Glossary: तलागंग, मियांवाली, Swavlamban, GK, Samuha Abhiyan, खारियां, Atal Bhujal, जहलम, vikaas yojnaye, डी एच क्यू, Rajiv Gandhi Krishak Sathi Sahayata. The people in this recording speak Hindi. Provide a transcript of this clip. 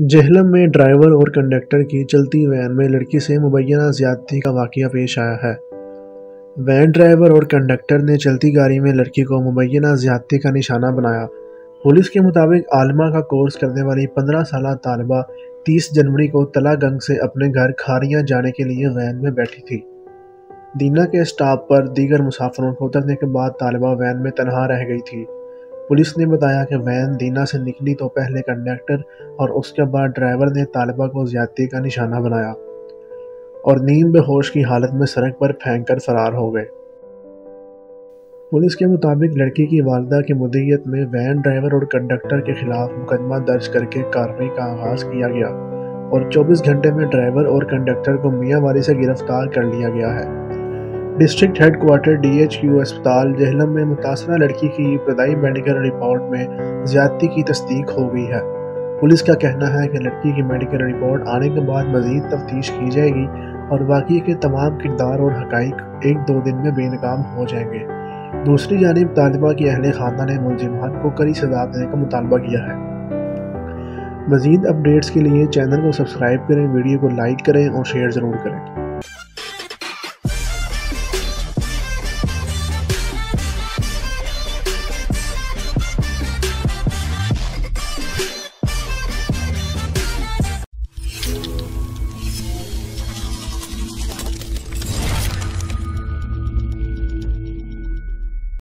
जहलम में ड्राइवर और कंडक्टर की चलती वैन में लड़की से मुबैना ज्यादती का वाकया पेश आया है। वैन ड्राइवर और कंडक्टर ने चलती गाड़ी में लड़की को मुबैना ज्यादती का निशाना बनाया। पुलिस के मुताबिक आलमा का कोर्स करने वाली 15 साल तालबा 30 जनवरी को तलागंग से अपने घर खारियां जाने के लिए वैन में बैठी थी। दीना के स्टॉप पर दीगर मुसाफिरों को उतरने के बाद तालबा वैन में तनहा रह गई थी। पुलिस ने बताया कि वैन दीना से निकली तो पहले कंडक्टर और उसके बाद ड्राइवर ने तालबा को ज्यादती का निशाना बनाया और नीम बेहोश की हालत में सड़क पर फेंक कर फरार हो गए। पुलिस के मुताबिक लड़की की वालदा की मुद्दत में वैन ड्राइवर और कंडक्टर के खिलाफ मुकदमा दर्ज करके कार्रवाई का आगाज किया गया और 24 घंटे में ड्राइवर और कंडक्टर को मियांवाली से गिरफ्तार कर लिया गया है। डिस्ट्रिक्ट हेडक्वार्टर DHQ अस्पताल जहलम में मुतासरा लड़की की इब्तदाई मेडिकल रिपोर्ट में ज्यादती की तस्दीक हो गई है। पुलिस का कहना है कि लड़की की मेडिकल रिपोर्ट आने के बाद मजीद तफ्तीश की जाएगी और वाकये के तमाम किरदार और हक़ाइक़ 1-2 दिन में बेनकाम हो जाएंगे। दूसरी जानिब तालिबा की अहले खाना ने मुलजिमान को कड़ी सजा देने का मुतालबा किया है। मज़ीद अपडेट्स के लिए चैनल को सब्सक्राइब करें, वीडियो को लाइक करें और शेयर ज़रूर करें।